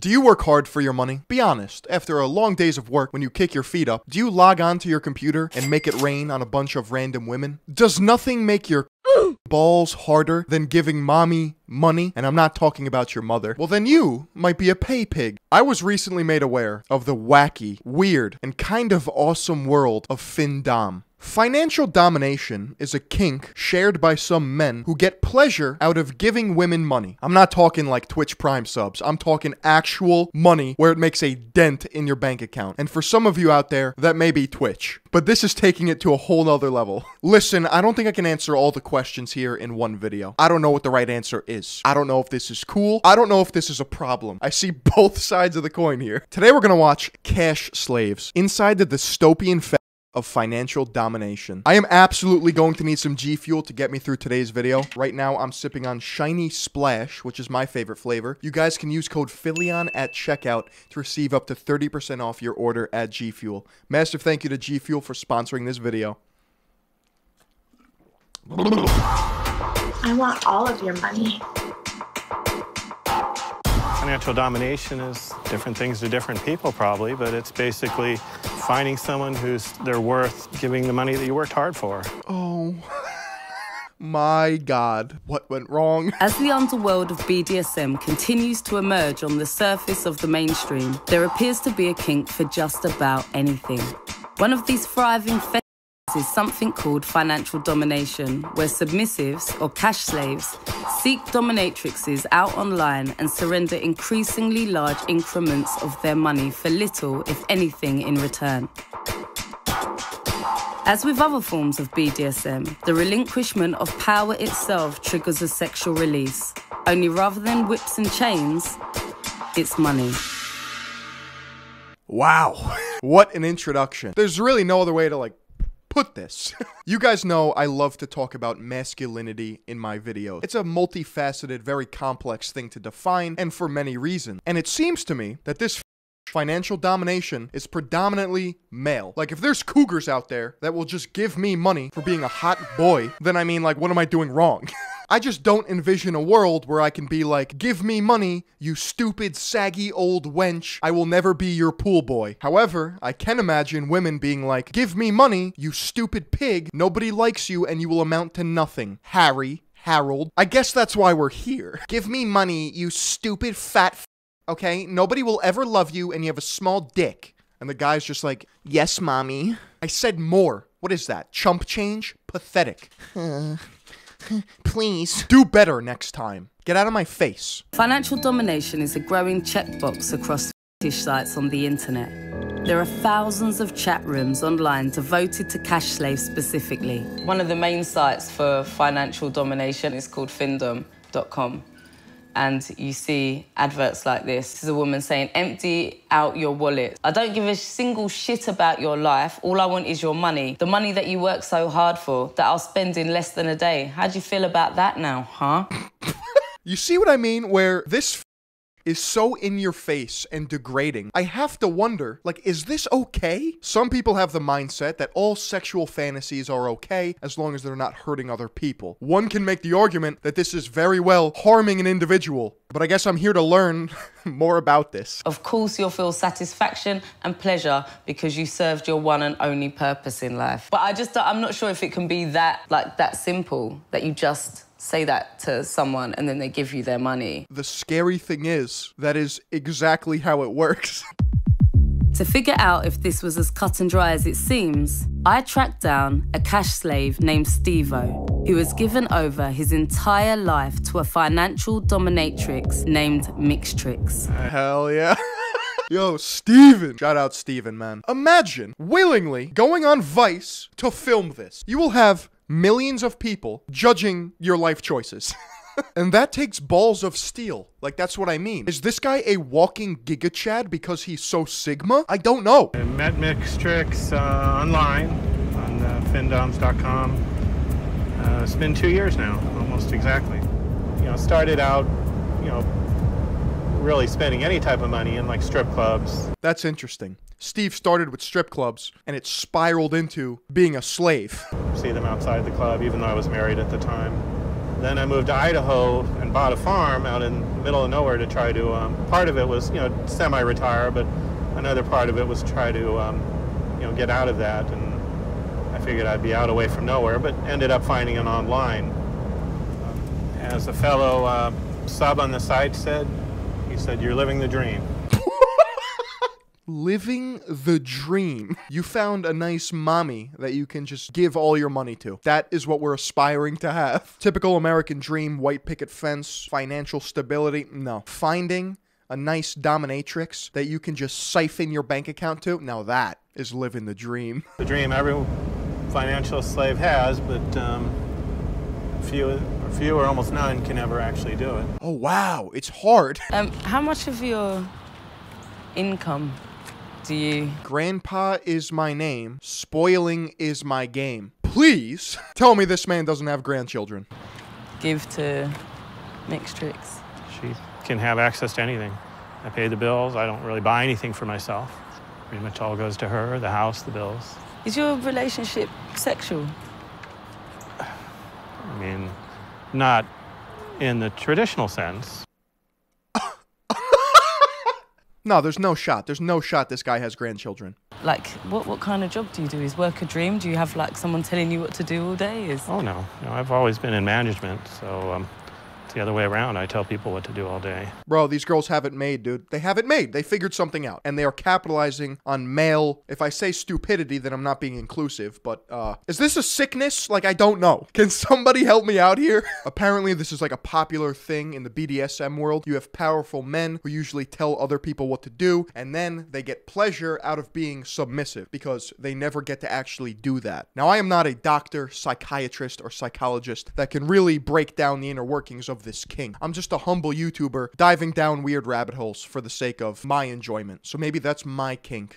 Do you work hard for your money? Be honest, after a long days of work, when you kick your feet up, do you log on to your computer and make it rain on a bunch of random women? Does nothing make your balls harder than giving mommy money? And I'm not talking about your mother. Well, then you might be a pay pig. I was recently made aware of the wacky, weird, and kind of awesome world of findom. Financial domination is a kink shared by some men who get pleasure out of giving women money. I'm not talking like Twitch Prime subs. I'm talking actual money where it makes a dent in your bank account. And for some of you out there, that may be Twitch. But this is taking it to a whole nother level. Listen, I don't think I can answer all the questions here in one video. I don't know what the right answer is. I don't know if this is cool. I don't know if this is a problem. I see both sides of the coin here. Today we're gonna watch Cash Slaves, inside the dystopian of financial domination. I am absolutely going to need some Gfuel to get me through today's video. Right now, I'm sipping on Shiny Splash, which is my favorite flavor. You guys can use code Philion at checkout to receive up to 30% off your order at Gfuel. Massive thank you to Gfuel for sponsoring this video. I want all of your money. Financial domination is different things to different people, probably, but it's basically finding someone who's their worth, giving the money that you worked hard for. Oh, my God, what went wrong? As the underworld of BDSM continues to emerge on the surface of the mainstream, there appears to be a kink for just about anything. One of these thriving is something called financial domination, where submissives, or cash slaves, seek dominatrixes out online and surrender increasingly large increments of their money for little, if anything, in return. As with other forms of BDSM, the relinquishment of power itself triggers a sexual release, only rather than whips and chains, it's money. Wow. What an introduction. There's really no other way to, like, put this. You guys know I love to talk about masculinity in my videos. It's a multifaceted, very complex thing to define, and for many reasons. And it seems to me that this financial domination is predominantly male. Like, if there's cougars out there that will just give me money for being a hot boy, then I mean, like, what am I doing wrong? I just don't envision a world where I can be like, give me money, you stupid, saggy old wench. I will never be your pool boy. However, I can imagine women being like, give me money, you stupid pig. Nobody likes you and you will amount to nothing. Harry, Harold. I guess that's why we're here. Give me money, you stupid fat f***. Okay? Nobody will ever love you and you have a small dick. And the guy's just like, yes, mommy. I said more. What is that? Chump change? Pathetic. Please. Do better next time. Get out of my face. Financial domination is a growing checkbox across fetish sites on the internet. There are thousands of chat rooms online devoted to cash slaves specifically. One of the main sites for financial domination is called findom.com. And you see adverts like this. This is a woman saying, empty out your wallet. I don't give a single shit about your life. All I want is your money. The money that you work so hard for, that I'll spend in less than a day. How do you feel about that now, huh? You see what I mean? Where this is so in your face and degrading. I have to wonder, like, is this okay? Some people have the mindset that all sexual fantasies are okay as long as they're not hurting other people. One can make the argument that this is very well harming an individual, but I guess I'm here to learn more about this. Of course you'll feel satisfaction and pleasure because you served your one and only purpose in life. But I'm not sure if it can be that simple, that you just say that to someone and then they give you their money. The scary thing is, that is exactly how it works. To figure out if this was as cut and dry as it seems, I tracked down a cash slave named Steve-O, who has given over his entire life to a financial dominatrix named MixTrix. Hell yeah. Yo, Steven. Shout out Steven, man. Imagine willingly going on Vice to film this. You will have millions of people judging your life choices. And that takes balls of steel. Like, that's what I mean. Is this guy a walking Giga Chad because he's so Sigma? I don't know. I met MixTrix online on findoms.com. It's been 2 years now, almost exactly. You know, started out, you know, really spending any type of money in, like, strip clubs. That's interesting. Steve started with strip clubs, and it spiraled into being a slave. See them outside the club, even though I was married at the time. Then I moved to Idaho and bought a farm out in the middle of nowhere to try to, part of it was, you know, semi-retire, but another part of it was try to, you know, get out of that. And I figured I'd be out away from nowhere, but ended up finding it online. As a fellow sub on the site said, he said, "You're living the dream." Living the dream. You found a nice mommy that you can just give all your money to. That is what we're aspiring to have. Typical American dream, white picket fence, financial stability. No. Finding a nice dominatrix that you can just siphon your bank account to. Now that is living the dream. The dream every financial slave has, but few or almost none can ever actually do it. Oh, wow. It's hard. How much of your income do you... Grandpa is my name. Spoiling is my game. Please tell me this man doesn't have grandchildren. Give to MixTrix. She can have access to anything. I pay the bills. I don't really buy anything for myself. Pretty much all goes to her, the house, the bills. Is your relationship sexual? I mean, not in the traditional sense. No, there's no shot. There's no shot this guy has grandchildren. Like, what kind of job do you do? Is work a dream? Do you have, like, someone telling you what to do all day? Is... Oh, no. No, I've always been in management, so it's the other way around. I tell people what to do all day. Bro, these girls have it made, dude. They have it made. They figured something out, and they are capitalizing on male... If I say stupidity, then I'm not being inclusive, but, is this a sickness? Like, I don't know. Can somebody help me out here? Apparently, this is, like, a popular thing in the BDSM world. You have powerful men who usually tell other people what to do, and then they get pleasure out of being submissive, because they never get to actually do that. Now, I am not a doctor, psychiatrist, or psychologist that can really break down the inner workings of this king. I'm just a humble YouTuber diving down weird rabbit holes for the sake of my enjoyment. So maybe that's my kink.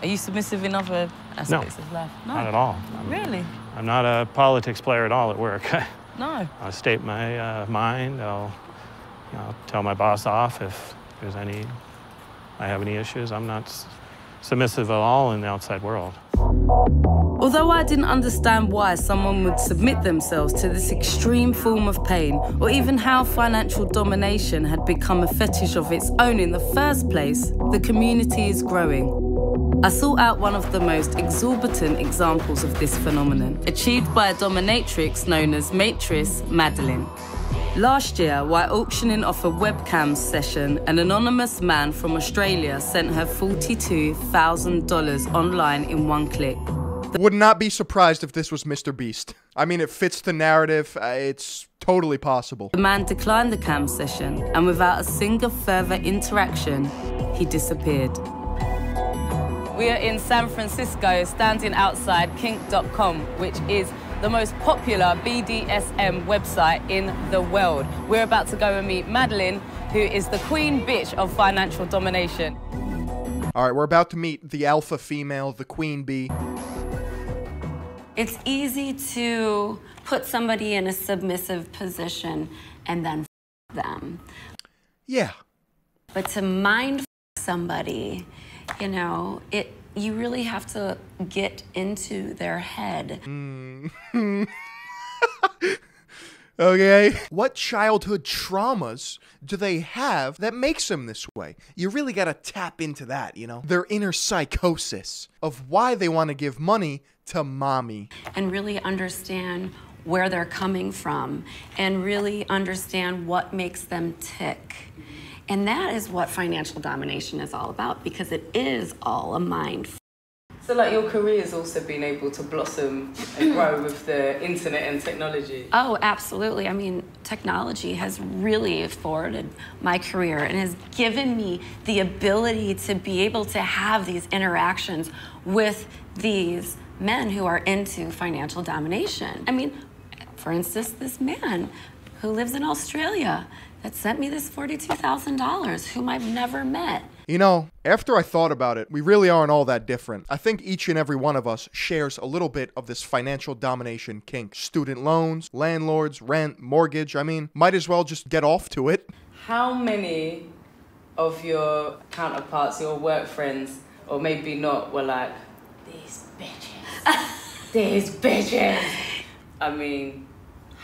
Are you submissive in other aspects of life? No, not at all. Really? I'm not a politics player at all at work. No. I'll state my mind. I'll tell my boss off if there's any, I have any issues. I'm not submissive at all in the outside world. Although I didn't understand why someone would submit themselves to this extreme form of pain, or even how financial domination had become a fetish of its own in the first place, the community is growing. I sought out one of the most exorbitant examples of this phenomenon, achieved by a dominatrix known as Mistress Madeline. Last year, while auctioning off a webcam session, an anonymous man from Australia sent her $42,000 online in one click. Would not be surprised if this was Mr. Beast. I mean, it fits the narrative. It's totally possible. The man declined the cam session, and without a single further interaction, he disappeared. We are in San Francisco, standing outside kink.com, which is the most popular BDSM website in the world. We're about to go and meet Madeline, who is the queen bitch of financial domination. All right, we're about to meet the alpha female, the queen bee. It's easy to put somebody in a submissive position and then f them. Yeah. But to mind f somebody, you know, you really have to get into their head. Okay. What childhood traumas do they have that makes them this way? You really gotta tap into that, you know? Their inner psychosis of why they want to give money to mommy. And really understand where they're coming from. And really understand what makes them tick. And that is what financial domination is all about, because it is all a mind. So like your career's also been able to blossom and grow with the internet and technology. Oh, absolutely. I mean, technology has really afforded my career and has given me the ability to be able to have these interactions with these men who are into financial domination. I mean, for instance, this man who lives in Australia that sent me this $42,000, whom I've never met. You know, after I thought about it, we really aren't all that different. I think each and every one of us shares a little bit of this financial domination kink. Student loans, landlords, rent, mortgage. I mean, might as well just get off to it. How many of your counterparts, your work friends, or maybe not, were like, these bitches, these bitches? I mean,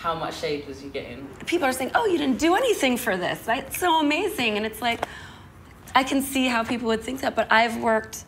how much shade was you getting? People are saying, oh, you didn't do anything for this. That's so amazing. And it's like, I can see how people would think that, but I've worked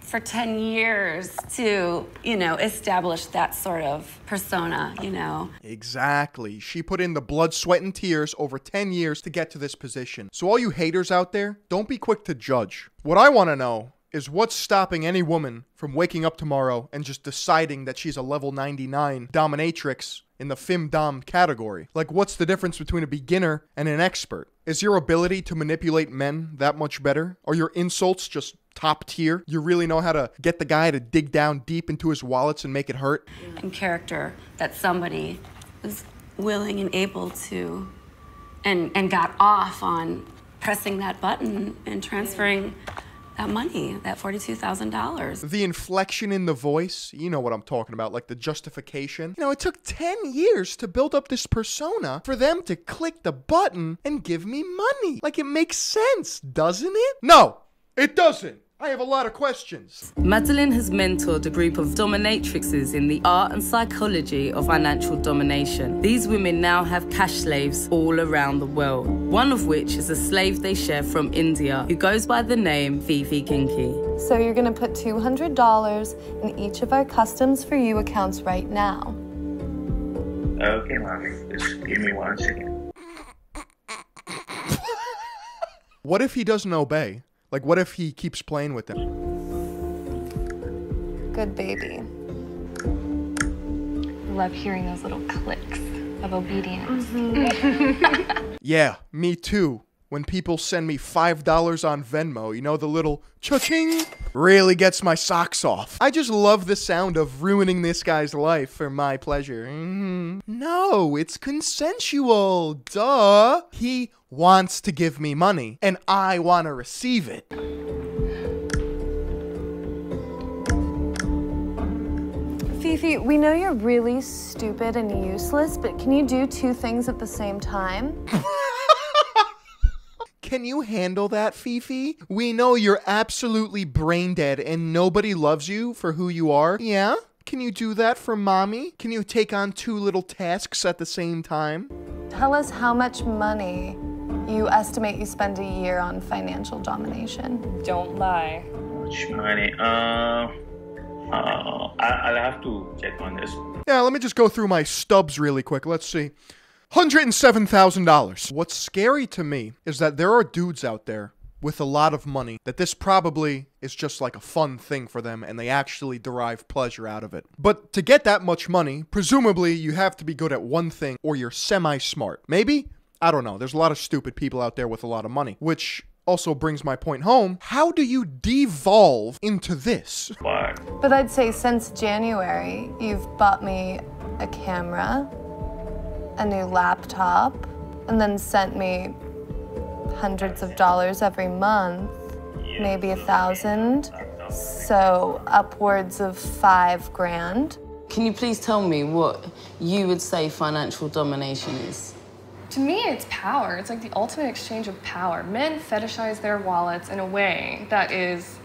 for 10 years to, you know, establish that sort of persona, you know. Exactly. She put in the blood, sweat, and tears over 10 years to get to this position. So all you haters out there, don't be quick to judge. What I want to know is what's stopping any woman from waking up tomorrow and just deciding that she's a level 99 dominatrix in the femdom category. Like, what's the difference between a beginner and an expert? Is your ability to manipulate men that much better? Are your insults just top tier? You really know how to get the guy to dig down deep into his wallets and make it hurt? And character, that somebody was willing and able to, and got off on pressing that button and transferring that money, that $42,000. The inflection in the voice, you know what I'm talking about, like the justification. You know, it took 10 years to build up this persona for them to click the button and give me money. Like, it makes sense, doesn't it? No, it doesn't. I have a lot of questions. Madeline has mentored a group of dominatrixes in the art and psychology of financial domination. These women now have cash slaves all around the world, one of which is a slave they share from India, who goes by the name Vivi Kinky. So you're going to put $200 in each of our customs for you accounts right now. Okay, mommy. Just give me 1 second. What if he doesn't obey? Like, what if he keeps playing with them? Good baby. Love hearing those little clicks of obedience. Mm-hmm. Yeah, me too. When people send me $5 on Venmo, you know, the little cha-ching really gets my socks off. I just love the sound of ruining this guy's life for my pleasure. Mm-hmm. No, it's consensual, duh. He wants to give me money, and I want to receive it. Fifi, we know you're really stupid and useless, but can you do two things at the same time? Can you handle that, Fifi? We know you're absolutely brain dead and nobody loves you for who you are. Yeah? Can you do that for mommy? Can you take on two little tasks at the same time? Tell us how much money you estimate you spend a year on financial domination. Don't lie. How much money? I'll have to check on this. Yeah, let me just go through my stubs really quick. Let's see. $107,000. What's scary to me is that there are dudes out there with a lot of money that this probably is just like a fun thing for them and they actually derive pleasure out of it. But to get that much money, presumably you have to be good at one thing or you're semi-smart. Maybe? I don't know. There's a lot of stupid people out there with a lot of money, which also brings my point home. How do you devolve into this? But I'd say since January, you've bought me a camera, a new laptop, and then sent me hundreds of dollars every month, maybe $1,000, so upwards of $5,000. Can you please tell me what you would say financial domination is? To me, it's power. It's like the ultimate exchange of power. Men fetishize their wallets in a way that is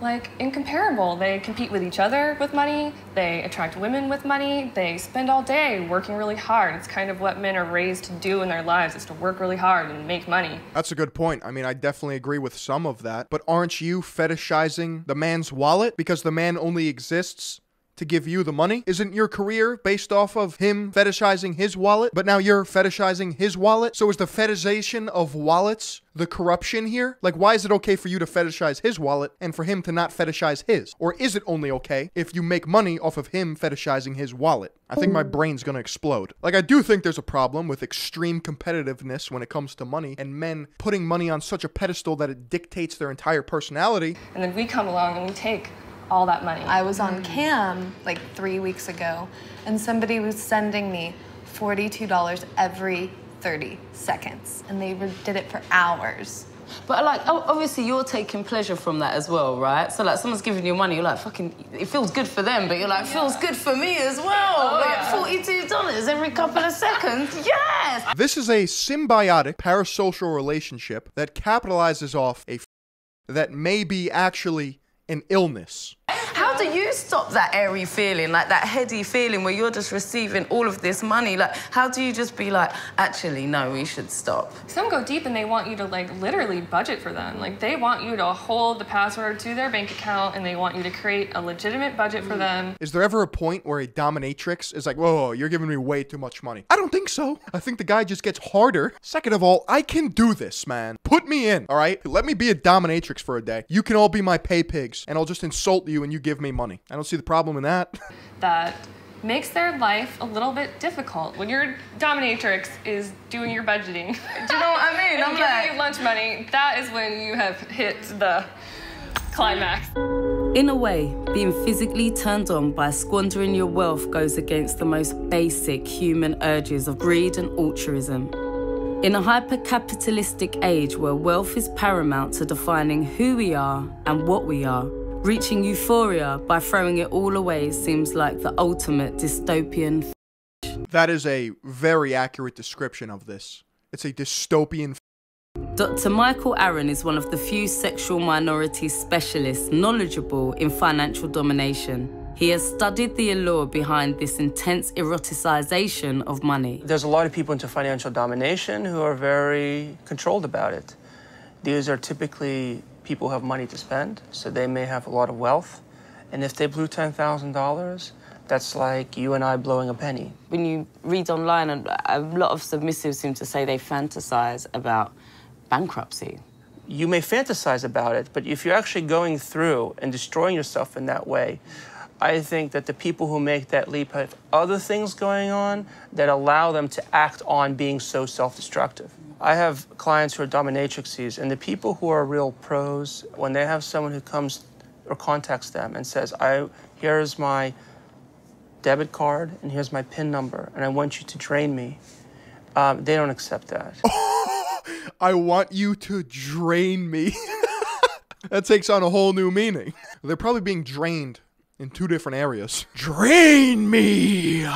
like incomparable. They compete with each other with money, they attract women with money, they spend all day working really hard. It's kind of what men are raised to do in their lives, is to work really hard and make money. That's a good point. I mean, I definitely agree with some of that, but aren't you fetishizing the man's wallet because the man only exists to give you the money? Isn't your career based off of him fetishizing his wallet, but now you're fetishizing his wallet? So is the fetishization of wallets the corruption here? Like, why is it okay for you to fetishize his wallet and for him to not fetishize his? Or is it only okay if you make money off of him fetishizing his wallet? I think my brain's gonna explode. Like, I do think there's a problem with extreme competitiveness when it comes to money and men putting money on such a pedestal that it dictates their entire personality. And then we come along and we take all that money. I was on cam like 3 weeks ago and somebody was sending me $42 every 30 seconds and they did it for hours. But like, obviously you're taking pleasure from that as well, right? So like, someone's giving you money, you're like, fucking, it feels good for them, but you're like, feels good for me as well. Oh, like $42 every couple of seconds, yes! This is a symbiotic parasocial relationship that capitalizes off a that may be actually an illness. How do you stop that airy feeling, like that heady feeling where you're just receiving all of this money? Like, how do you just be like, actually, no, we should stop? Some go deep and they want you to, like, literally budget for them. Like, they want you to hold the password to their bank account and they want you to create a legitimate budget for them. Is there ever a point where a dominatrix is like, whoa, you're giving me way too much money? I don't think so. I think the guy just gets harder. Second of all, I can do this, man. Put me in, all right? Let me be a dominatrix for a day. You can all be my pay pigs and I'll just insult you and you give me money. I don't see the problem in that. That makes their life a little bit difficult. When your dominatrix is doing your budgeting, do you know what I mean? I'm giving you lunch money. That is when you have hit the climax. In a way, being physically turned on by squandering your wealth goes against the most basic human urges of greed and altruism. In a hyper-capitalistic age where wealth is paramount to defining who we are and what we are, reaching euphoria by throwing it all away seems like the ultimate dystopian f***. That is a very accurate description of this. It's a dystopian f***. Dr. Michael Aaron is one of the few sexual minority specialists knowledgeable in financial domination. He has studied the allure behind this intense eroticization of money. There's a lot of people into financial domination who are very controlled about it. These are typically people who have money to spend, so they may have a lot of wealth. And if they blew $10,000, that's like you and I blowing a penny. When you read online, a lot of submissives seem to say they fantasize about bankruptcy. You may fantasize about it, but if you're actually going through and destroying yourself in that way, I think that the people who make that leap have other things going on that allow them to act on being so self-destructive. I have clients who are dominatrixes, and the people who are real pros, when they have someone who comes or contacts them and says, here's my debit card and here's my PIN number, and I want you to drain me, they don't accept that. I want you to drain me. That takes on a whole new meaning. They're probably being drained in two different areas. Drain me!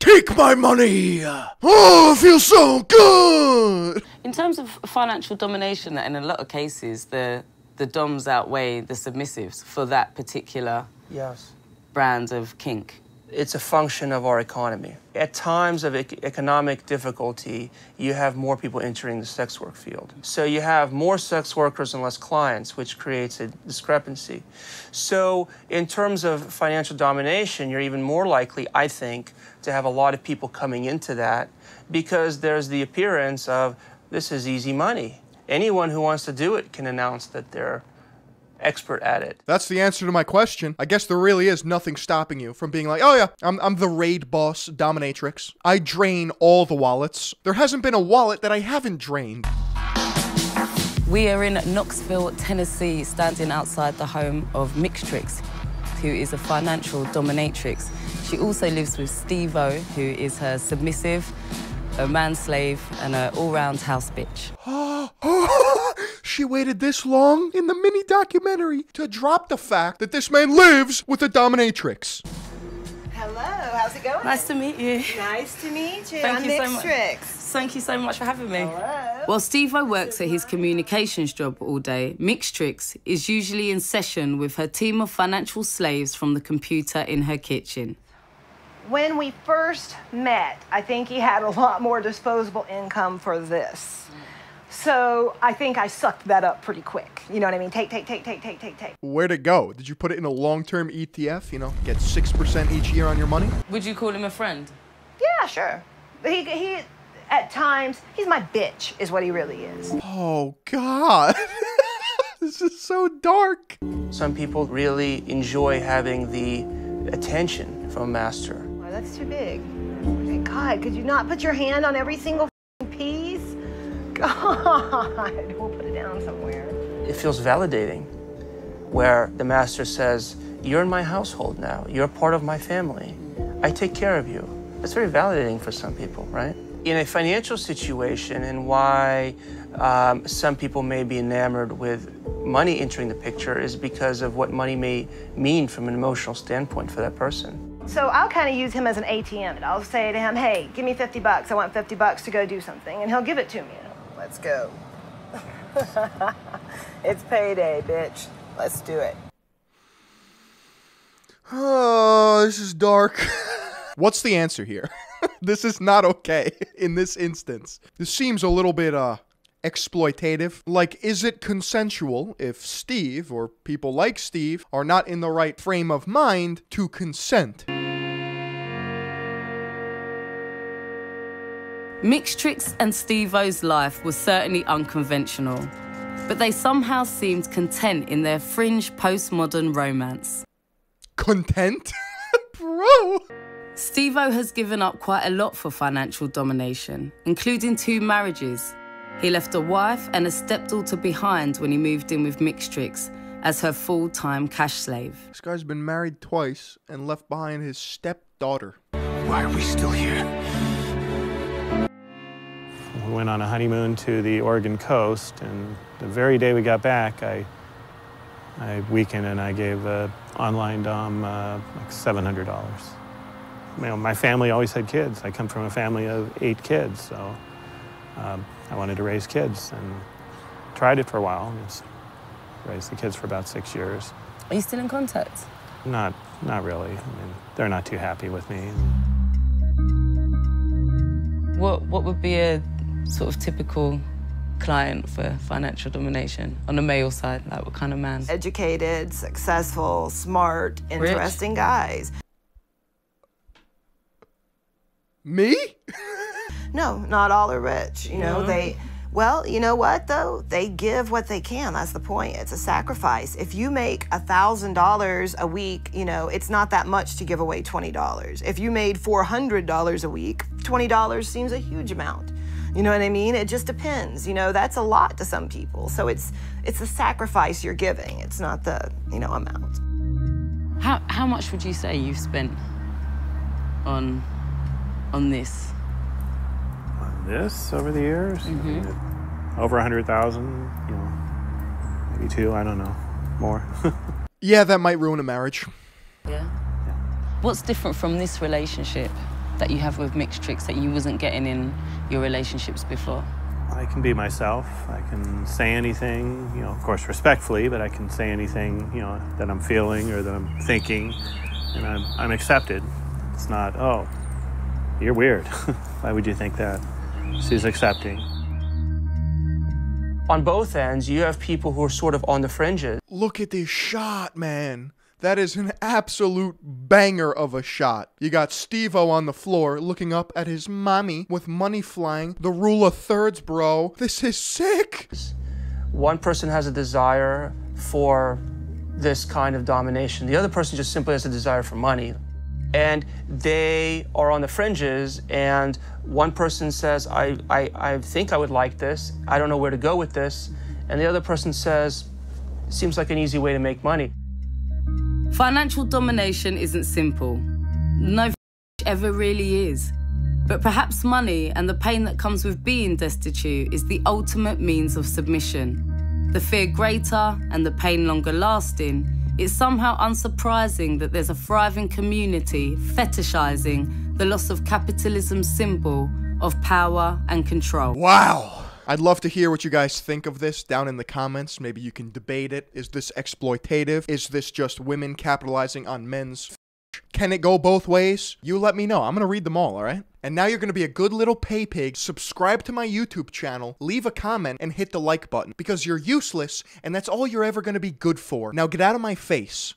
Take my money! Oh, I feel so good! In terms of financial domination, in a lot of cases, the doms outweigh the submissives for that particular brand of kink. It's a function of our economy. At times of economic difficulty, you have more people entering the sex work field. So you have more sex workers and less clients, which creates a discrepancy. So in terms of financial domination, you're even more likely, I think, to have a lot of people coming into that because there's the appearance of, this is easy money. Anyone who wants to do it can announce that they're expert at it. That's the answer to my question. I guess there really is nothing stopping you from being like, oh yeah, I'm the raid boss dominatrix. I drain all the wallets. There hasn't been a wallet that I haven't drained. We are in Knoxville, Tennessee, standing outside the home of MixTrix, who is a financial dominatrix. She also lives with Steve-O, who is her submissive, a manslave, and an all-round house bitch. She waited this long in the mini-documentary to drop the fact that this man lives with a dominatrix. Hello, how's it going? Nice to meet you. Nice to meet you. Thank you so much. Thank you so much for having me. Hello. While Steve-O works at his communications job all day, MixTrix is usually in session with her team of financial slaves from the computer in her kitchen. When we first met, I think he had a lot more disposable income for this. So I think I sucked that up pretty quick. You know what I mean? Take, take, take, take, take, take, take. Where'd it go? Did you put it in a long-term ETF? You know, get 6% each year on your money? Would you call him a friend? Yeah, sure. He at times, he's my bitch, is what he really is. Oh, God. This is so dark. Some people really enjoy having the attention from a master. Wow, that's too big. God, could you not put your hand on every single piece? God, we'll put it down somewhere. It feels validating, where the master says, you're in my household now, you're part of my family, I take care of you. That's very validating for some people, right? In a financial situation, and why some people may be enamored with money entering the picture is because of what money may mean from an emotional standpoint for that person. So I'll kind of use him as an ATM. I'll say to him, hey, give me 50 bucks, I want 50 bucks to go do something, and he'll give it to me. Let's go. It's payday, bitch. Let's do it. Oh, this is dark. What's the answer here? This is not okay in this instance. This seems a little bit, exploitative. Like, is it consensual if Steve, or people like Steve, are not in the right frame of mind to consent? MixTrix and Steve-O's life was certainly unconventional, but they somehow seemed content in their fringe postmodern romance. Content? Bro! Steve-O has given up quite a lot for financial domination, including 2 marriages. He left a wife and a stepdaughter behind when he moved in with MixTrix as her full-time cash slave. This guy's been married twice and left behind his stepdaughter. Why are we still here? We went on a honeymoon to the Oregon coast, and the very day we got back, I weakened and I gave online dom like $700. You know, my family always had kids. I come from a family of 8 kids, so... I wanted to raise kids and tried it for a while. Raised the kids for about 6 years. Are you still in contact? Not really. I mean, they're not too happy with me. What would be a sort of typical client for financial domination on the male side? Like, what kind of man? Educated, successful, smart, interesting guys. Me? No, not all are rich, you know. No. Well, you know what though? They give what they can, that's the point. It's a sacrifice. If you make $1,000 a week, you know, it's not that much to give away $20. If you made $400 a week, $20 seems a huge amount. You know what I mean? It just depends, you know, that's a lot to some people. So it's the sacrifice you're giving. It's not the, you know, amount. How much would you say you've spent on this? This over the years, mm-hmm. Over 100,000, you know, maybe 2, I don't know, more. Yeah, that might ruin a marriage. Yeah. What's different from this relationship that you have with MixTrix that you wasn't getting in your relationships before? I can be myself. I can say anything, you know, of course respectfully, but I can say anything, you know, that I'm feeling or that I'm thinking, and I'm accepted. It's not, oh, you're weird. Why would you think that? She's accepting. On both ends, you have people who are sort of on the fringes. Look at this shot, man. That is an absolute banger of a shot. You got Steve-O on the floor looking up at his mommy with money flying. The rule of thirds, bro. This is sick. One person has a desire for this kind of domination. The other person just simply has a desire for money. And they are on the fringes, and one person says, I think I would like this. I don't know where to go with this. And the other person says, seems like an easy way to make money. Financial domination isn't simple. No ever really is. But perhaps money and the pain that comes with being destitute is the ultimate means of submission. The fear greater and the pain longer lasting, it's somehow unsurprising that there's a thriving community fetishizing the loss of capitalism's symbol of power and control. Wow! I'd love to hear what you guys think of this down in the comments. Maybe you can debate it. Is this exploitative? Is this just women capitalizing on men's f***? Can it go both ways? You let me know. I'm gonna read them all, alright? And now you're gonna be a good little pay pig, subscribe to my YouTube channel, leave a comment, and hit the like button, because you're useless, and that's all you're ever gonna be good for. Now get out of my face.